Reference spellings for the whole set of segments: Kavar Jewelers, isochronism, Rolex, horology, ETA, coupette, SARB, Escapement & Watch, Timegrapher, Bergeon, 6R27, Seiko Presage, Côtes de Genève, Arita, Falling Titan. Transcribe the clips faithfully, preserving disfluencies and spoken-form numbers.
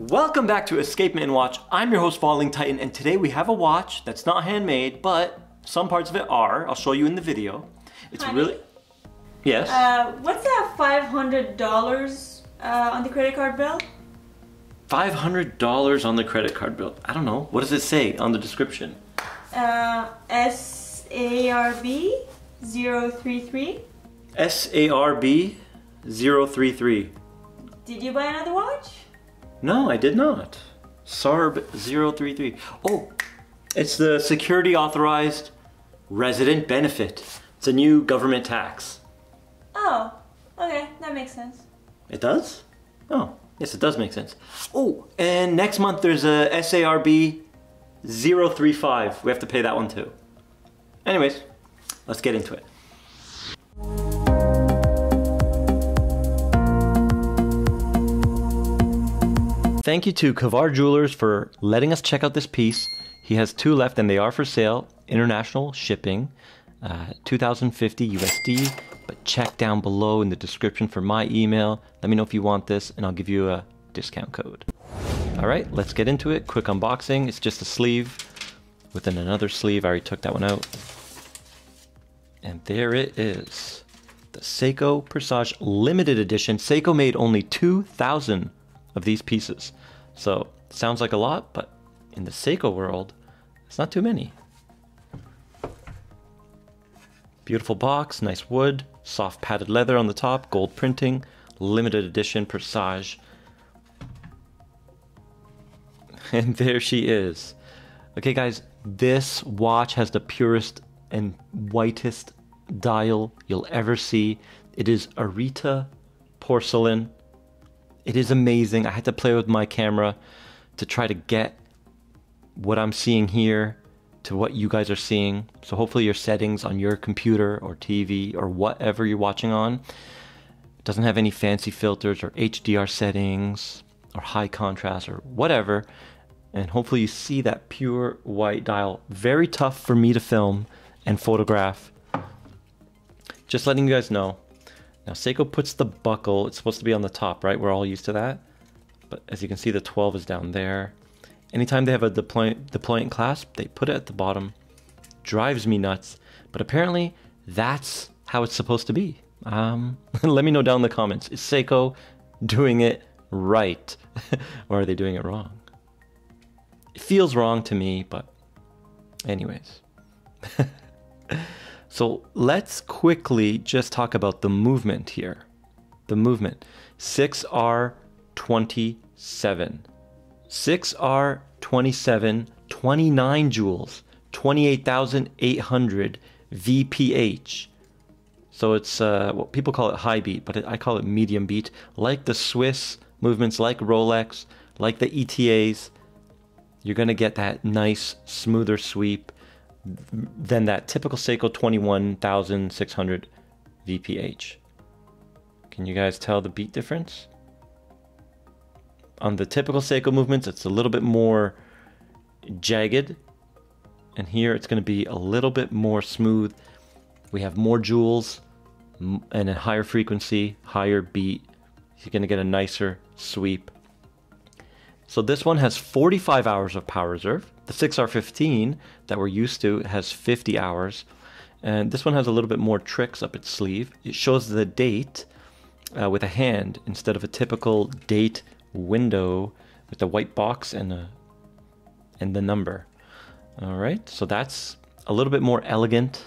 Welcome back to Escapement and Watch. I'm your host, Falling Titan, and today we have a watch that's not handmade, but some parts of it are. I'll show you in the video. It's Honey, really... Yes? Uh, what's that five hundred dollars uh, on the credit card bill? five hundred dollars on the credit card bill. I don't know. What does it say on the description? Uh, S A R B zero three three. S A R B zero three three. Did you buy another watch? No, I did not. S A R B zero three three. Oh, it's the Security Authorized Resident Benefit. It's a new government tax. Oh, okay, that makes sense. It does? Oh, yes, it does make sense. Oh, and next month there's a S A R B zero three five. We have to pay that one too. Anyways, let's get into it. Thank you to Kavar Jewelers for letting us check out this piece. He has two left and they are for sale. International shipping, uh, two thousand fifty U S D. But check down below in the description for my email. Let me know if you want this and I'll give you a discount code. All right, let's get into it. Quick unboxing. It's just a sleeve within another sleeve. I already took that one out. And there it is. The Seiko Presage Limited Edition. Seiko made only two thousand of these pieces. So sounds like a lot, but in the Seiko world, it's not too many. Beautiful box, nice wood, soft padded leather on the top, gold printing, limited edition Presage. And there she is. Okay guys, this watch has the purest and whitest dial you'll ever see. It is Arita porcelain. It is amazing. I had to play with my camera to try to get what I'm seeing here to what you guys are seeing. So hopefully your settings on your computer or T V or whatever you're watching on doesn't have any fancy filters or H D R settings or high contrast or whatever. And hopefully you see that pure white dial. Very tough for me to film and photograph. Just letting you guys know. Now Seiko puts the buckle, it's supposed to be on the top, right? We're all used to that. But as you can see, the twelve is down there. Anytime they have a deploy deployant clasp, they put it at the bottom. Drives me nuts. But apparently, that's how it's supposed to be. Um, let me know down in the comments. Is Seiko doing it right? Or are they doing it wrong? It feels wrong to me, but anyways. So let's quickly just talk about the movement here. The movement, six R twenty-seven. six R twenty-seven, twenty-nine joules, twenty-eight thousand eight hundred V P H. So it's, uh, well, people call it high beat, but I call it medium beat. Like the Swiss movements, like Rolex, like the E T As, you're gonna get that nice, smoother sweep than that typical Seiko twenty-one thousand six hundred V P H. Can you guys tell the beat difference? On the typical Seiko movements, it's a little bit more jagged. And here it's going to be a little bit more smooth. We have more joules and a higher frequency, higher beat. You're going to get a nicer sweep. So this one has forty-five hours of power reserve. The six R fifteen that we're used to has fifty hours. And this one has a little bit more tricks up its sleeve. It shows the date uh, with a hand instead of a typical date window with the white box and, a, and the number. All right, so that's a little bit more elegant.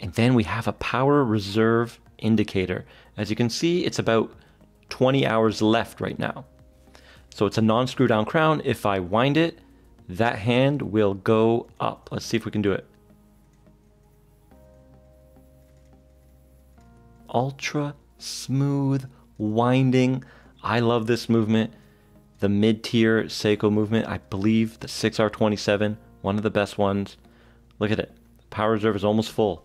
And then we have a power reserve indicator. As you can see, it's about twenty hours left right now. So it's a non-screw down crown. If I wind it, that hand will go up. Let's see if we can do it. Ultra smooth winding. I love this movement. The mid-tier Seiko movement. I believe the six R twenty-seven, one of the best ones. Look at it. The power reserve is almost full.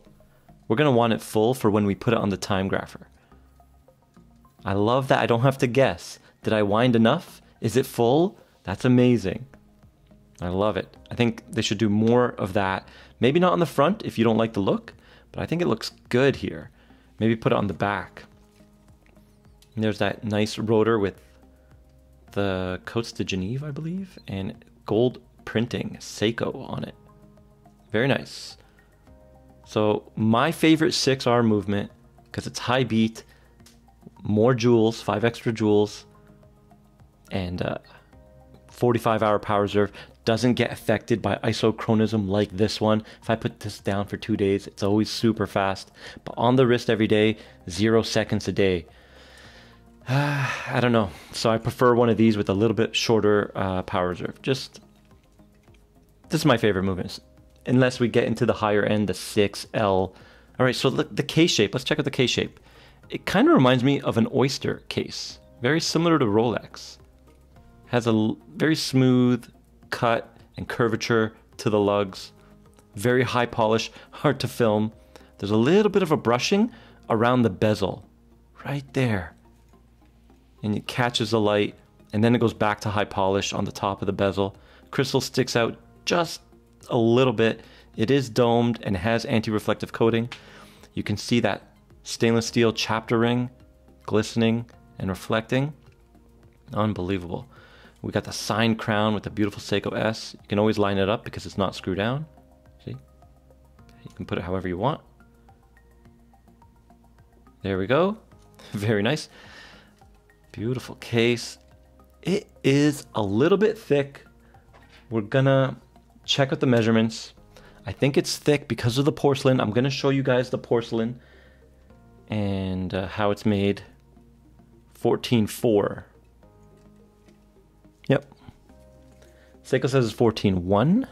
We're gonna want it full for when we put it on the Timegrapher. I love that I don't have to guess. Did I wind enough? Is it full? That's amazing. I love it. I think they should do more of that. Maybe not on the front if you don't like the look, but I think it looks good here. Maybe put it on the back. And there's that nice rotor with the Côtes de Genève, I believe, and gold printing, Seiko on it. Very nice. So my favorite six R movement, because it's high beat, more joules, five extra joules, and uh, forty-five hour power reserve. Doesn't get affected by isochronism like this one. If I put this down for two days, it's always super fast. But on the wrist every day, zero seconds a day. Uh, I don't know. So I prefer one of these with a little bit shorter uh, power reserve. Just, this is my favorite movement. Unless we get into the higher end, the six L. All right, so look, the case shape, let's check out the case shape. It kind of reminds me of an oyster case. Very similar to Rolex. Has a very smooth cut and curvature to the lugs. Very high polish, hard to film. There's a little bit of a brushing around the bezel, right there. And it catches the light, and then it goes back to high polish on the top of the bezel. Crystal sticks out just a little bit. It is domed and has anti-reflective coating. You can see that stainless steel chapter ring glistening and reflecting. Unbelievable. We got the signed crown with the beautiful Seiko S. You can always line it up because it's not screwed down. See? You can put it however you want. There we go. Very nice. Beautiful case. It is a little bit thick. We're gonna check out the measurements. I think it's thick because of the porcelain. I'm gonna show you guys the porcelain and uh, how it's made. fourteen four. Yep. Seiko says it's fourteen one.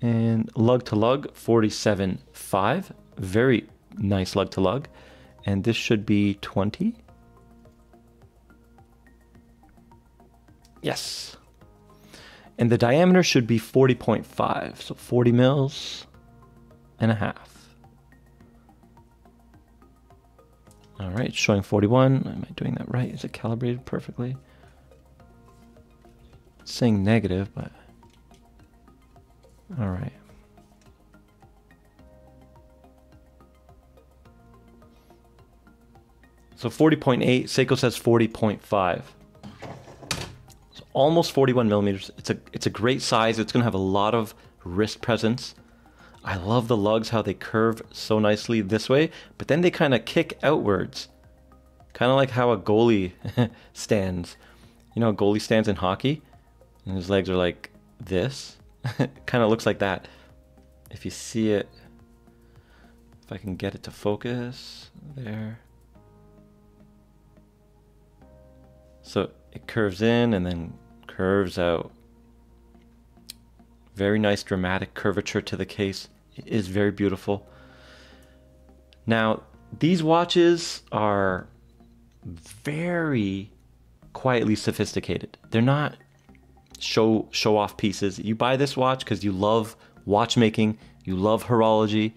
And lug to lug, forty-seven five. Very nice lug to lug. And this should be twenty. Yes. And the diameter should be forty point five. So forty mils and a half. All right, showing forty-one. Am I doing that right? Is it calibrated perfectly? It's saying negative, but all right. So forty point eight, Seiko says forty point five. So almost forty-one millimeters. It's a it's a great size. It's gonna have a lot of wrist presence. I love the lugs, how they curve so nicely this way, but then they kind of kick outwards. Kind of like how a goalie stands. You know, a goalie stands in hockey, and his legs are like this. Kind of looks like that. If you see it, if I can get it to focus, there. So it curves in and then curves out. Very nice dramatic curvature to the case. It is very beautiful. Now, these watches are very quietly sophisticated. They're not show show off pieces. You buy this watch because you love watchmaking, you love horology,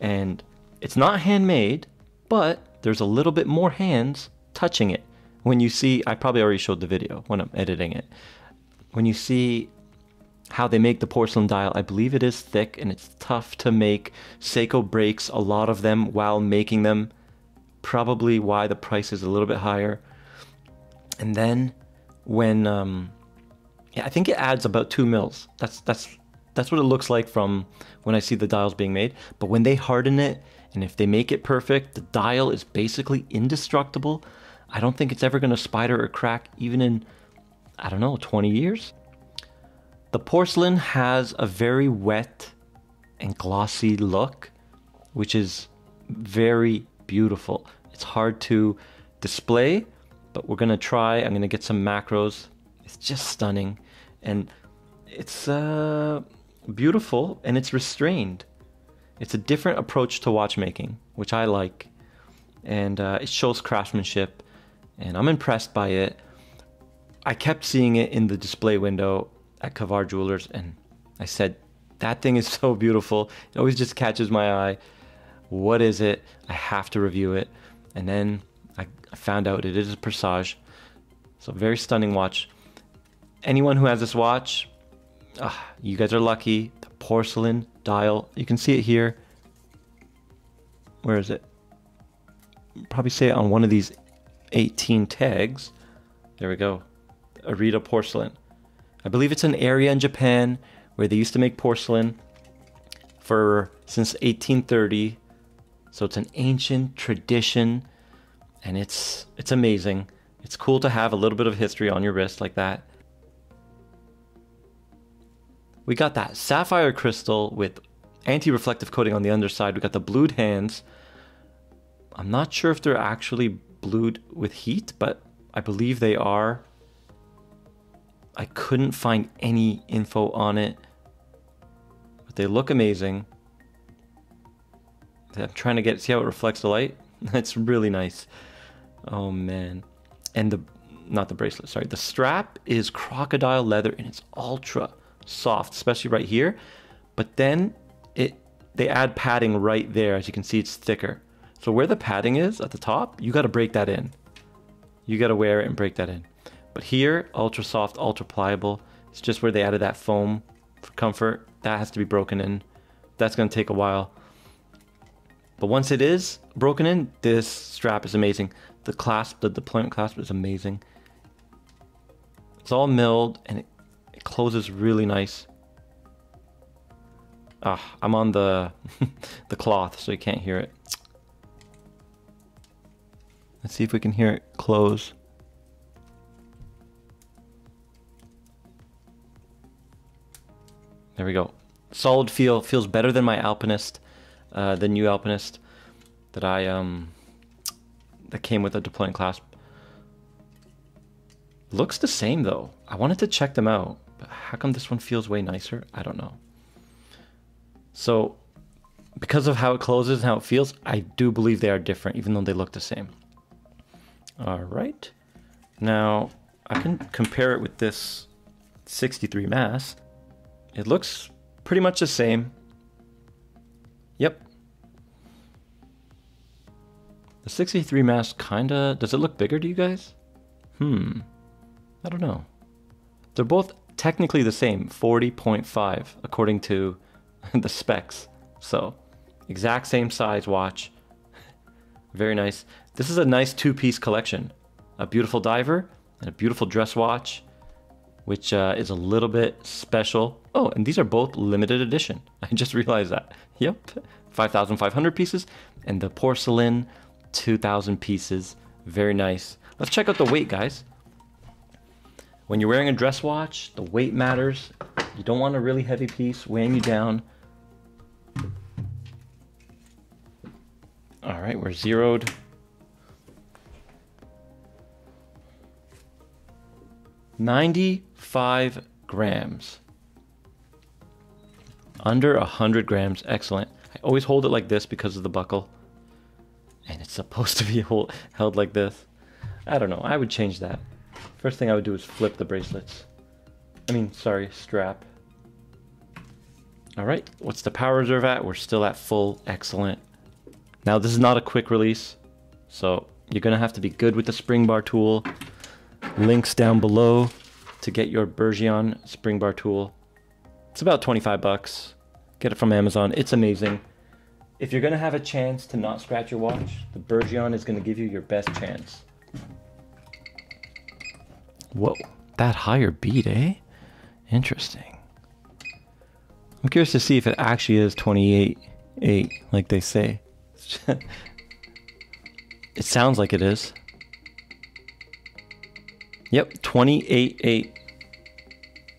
and it's not handmade, but there's a little bit more hands touching it. When you see, I probably already showed the video when I'm editing it. When you see how they make the porcelain dial, I believe it is thick and it's tough to make. Seiko breaks a lot of them while making them, probably why the price is a little bit higher. And then when um yeah, I think it adds about two mils. That's that's that's what it looks like from when I see the dials being made. But when they harden it, and if they make it perfect, the dial is basically indestructible. I don't think it's ever going to spider or crack, even in, I don't know, twenty years. The porcelain has a very wet and glossy look, which is very beautiful. It's hard to display, but we're gonna try. I'm gonna get some macros. It's just stunning, and it's uh, beautiful, and it's restrained. It's a different approach to watchmaking, which I like, and uh, it shows craftsmanship, and I'm impressed by it. I kept seeing it in the display window at Kavar Jewelers, and I said, that thing is so beautiful. It always just catches my eye. What is it? I have to review it. And then I found out it is a Presage. So very stunning watch. Anyone who has this watch, uh, you guys are lucky. The porcelain dial, you can see it here. Where is it? Probably say it on one of these eighteen tags. There we go. Arita porcelain. I believe it's an area in Japan where they used to make porcelain for since eighteen thirty. So it's an ancient tradition, and it's it's amazing. It's cool to have a little bit of history on your wrist like that. We got that sapphire crystal with anti-reflective coating on the underside. We got the blued hands. I'm not sure if they're actually blued with heat, but I believe they are. I couldn't find any info on it, but they look amazing. I'm trying to get, see how it reflects the light? That's really nice. Oh man. And the, not the bracelet, sorry. The strap is crocodile leather and it's ultra soft, especially right here. But then it, they add padding right there. As you can see, it's thicker. So where the padding is at the top, you gotta break that in. You gotta wear it and break that in. But here, ultra soft, ultra pliable. It's just where they added that foam for comfort. That has to be broken in. That's gonna take a while. But once it is broken in, this strap is amazing. The clasp, the deployment clasp is amazing. It's all milled and it, it closes really nice. Ah, I'm on the, the cloth, so you can't hear it. Let's see if we can hear it close. There we go. Solid feel, feels better than my Alpinist. Uh, the new Alpinist that I um that came with a deployment clasp. Looks the same though. I wanted to check them out, but how come this one feels way nicer? I don't know. So because of how it closes and how it feels, I do believe they are different, even though they look the same. All right, now I can compare it with this sixty-three Mass. It looks pretty much the same. Yep. The sixty-three Mass kinda, does it look bigger to you guys? Hmm, I don't know. They're both technically the same, forty point five according to the specs. So exact same size watch, very nice. This is a nice two piece collection, a beautiful diver and a beautiful dress watch, which uh, is a little bit special. Oh, and these are both limited edition. I just realized that. Yep, five thousand five hundred pieces, and the porcelain, two thousand pieces. Very nice. Let's check out the weight, guys. When you're wearing a dress watch, the weight matters. You don't want a really heavy piece weighing you down. All right, we're zeroed. ninety-five grams. Under one hundred grams, excellent. I always hold it like this because of the buckle. And it's supposed to be hold, held like this. I don't know, I would change that. First thing I would do is flip the bracelets. I mean, sorry, strap. All right, what's the power reserve at? We're still at full, excellent. Now this is not a quick release, so you're gonna have to be good with the spring bar tool. Links down below to get your Bergeon spring bar tool. It's about twenty-five bucks. Get it from Amazon. It's amazing. If you're gonna have a chance to not scratch your watch, the Bergeon is gonna give you your best chance. Whoa, that higher beat, eh? Interesting. I'm curious to see if it actually is twenty-eight point eight, like they say. It sounds like it is. Yep, twenty-eight point eight.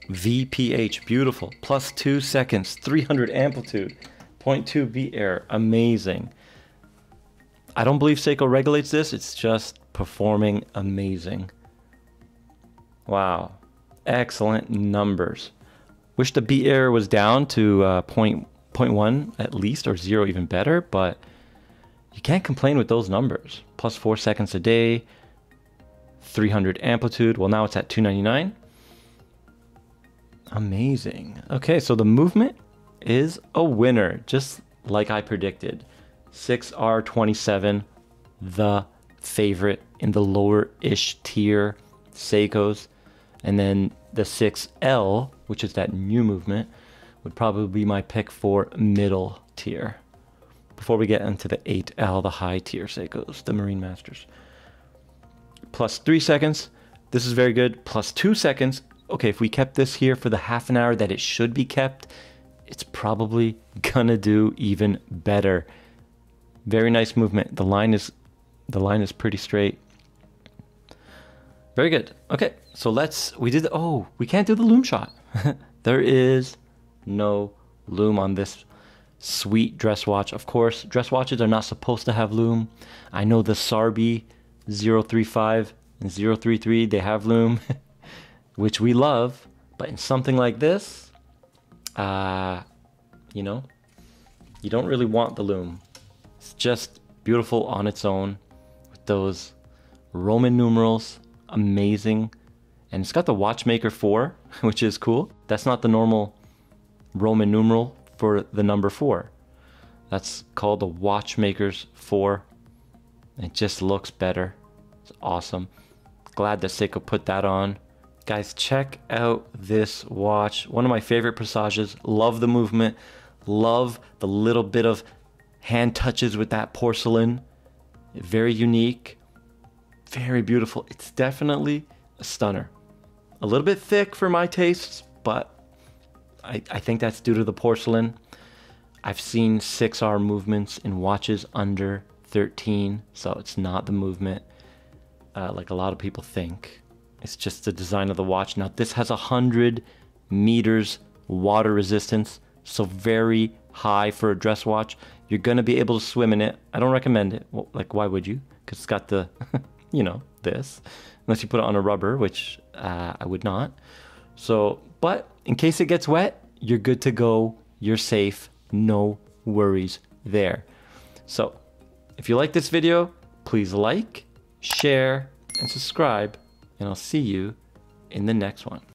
V P H, beautiful, plus two seconds, three hundred amplitude, zero point two beat error, amazing. I don't believe Seiko regulates this, it's just performing amazing. Wow, excellent numbers. Wish the beat error was down to uh, zero point one at least, or zero even better, but you can't complain with those numbers. Plus four seconds a day, three hundred amplitude, well now it's at two ninety-nine. Amazing. Okay, so the movement is a winner, just like I predicted. six R twenty-seven, the favorite in the lower-ish tier Seikos. And then the six L, which is that new movement, would probably be my pick for middle tier. Before we get into the eight L, the high tier Seikos, the Marine Masters. Plus three seconds. This is very good, plus two seconds. Okay, if we kept this here for the half an hour that it should be kept, it's probably gonna do even better. Very nice movement. The line is, the line is pretty straight. Very good. Okay, so let's, we did, the, oh, we can't do the loom shot. There is no loom on this sweet dress watch. Of course, dress watches are not supposed to have loom. I know the Sarbi zero three five and zero three three, they have loom, which we love, but in something like this, uh, you know, you don't really want the loom. It's just beautiful on its own with those Roman numerals, amazing. And it's got the watchmaker four, which is cool. That's not the normal Roman numeral for the number four. That's called the watchmaker's four. It just looks better. It's awesome. Glad that Seiko put that on. Guys, check out this watch. One of my favorite Presages. Love the movement. Love the little bit of hand touches with that porcelain. Very unique. Very beautiful. It's definitely a stunner. A little bit thick for my tastes, but I, I think that's due to the porcelain. I've seen six R movements in watches under thirteen, so it's not the movement uh, like a lot of people think. It's just the design of the watch. Now this has one hundred meters water resistance, so very high for a dress watch. You're gonna be able to swim in it. I don't recommend it. Well, like, why would you? Because it's got the, you know, this. Unless you put it on a rubber, which uh, I would not. So, but in case it gets wet, you're good to go. You're safe. No worries there. So, if you like this video, please like, share, and subscribe. And I'll see you in the next one.